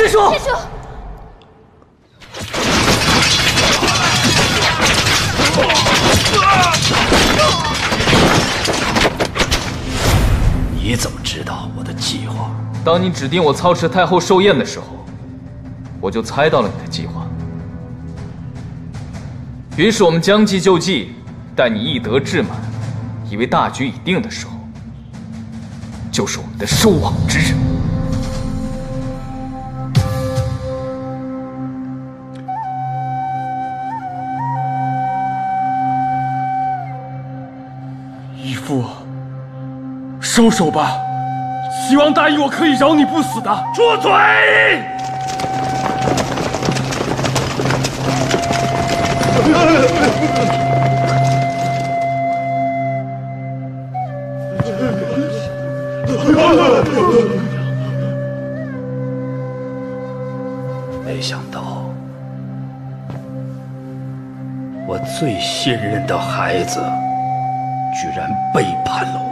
师叔！师叔！ 你怎么知道我的计划？当你指定我操持太后寿宴的时候，我就猜到了你的计划。于是我们将计就计，待你一得志满，以为大局已定的时候，就是我们的收网之日。义父。 收手吧！齐王答应我可以饶你不死的。住嘴！没想到，我最信任的孩子，居然背叛了我。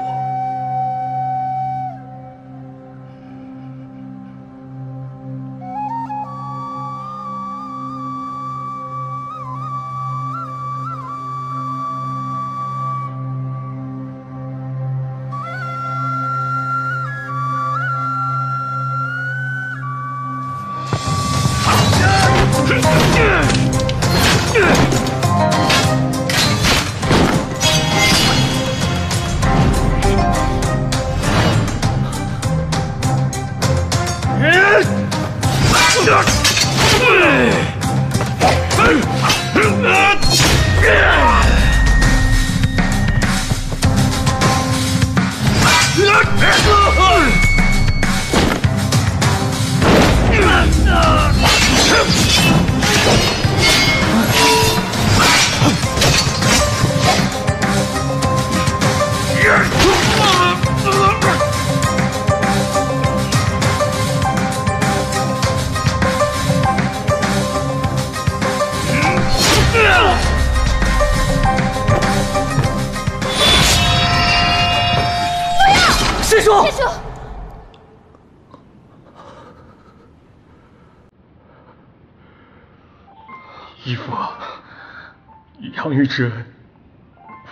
之恩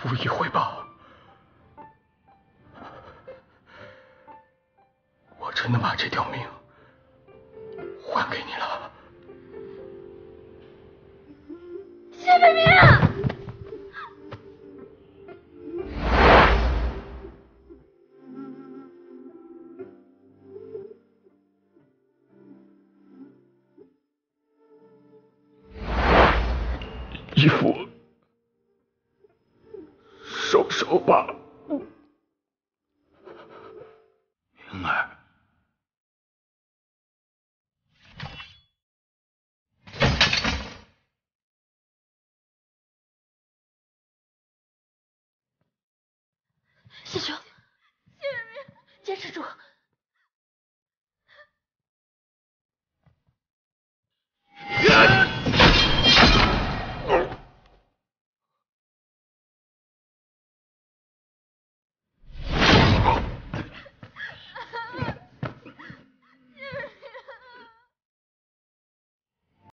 无以回报，我真的把这条命还给你了。谢美明，义父。 手吧，云儿，师叔。